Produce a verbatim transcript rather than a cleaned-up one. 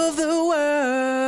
of the world.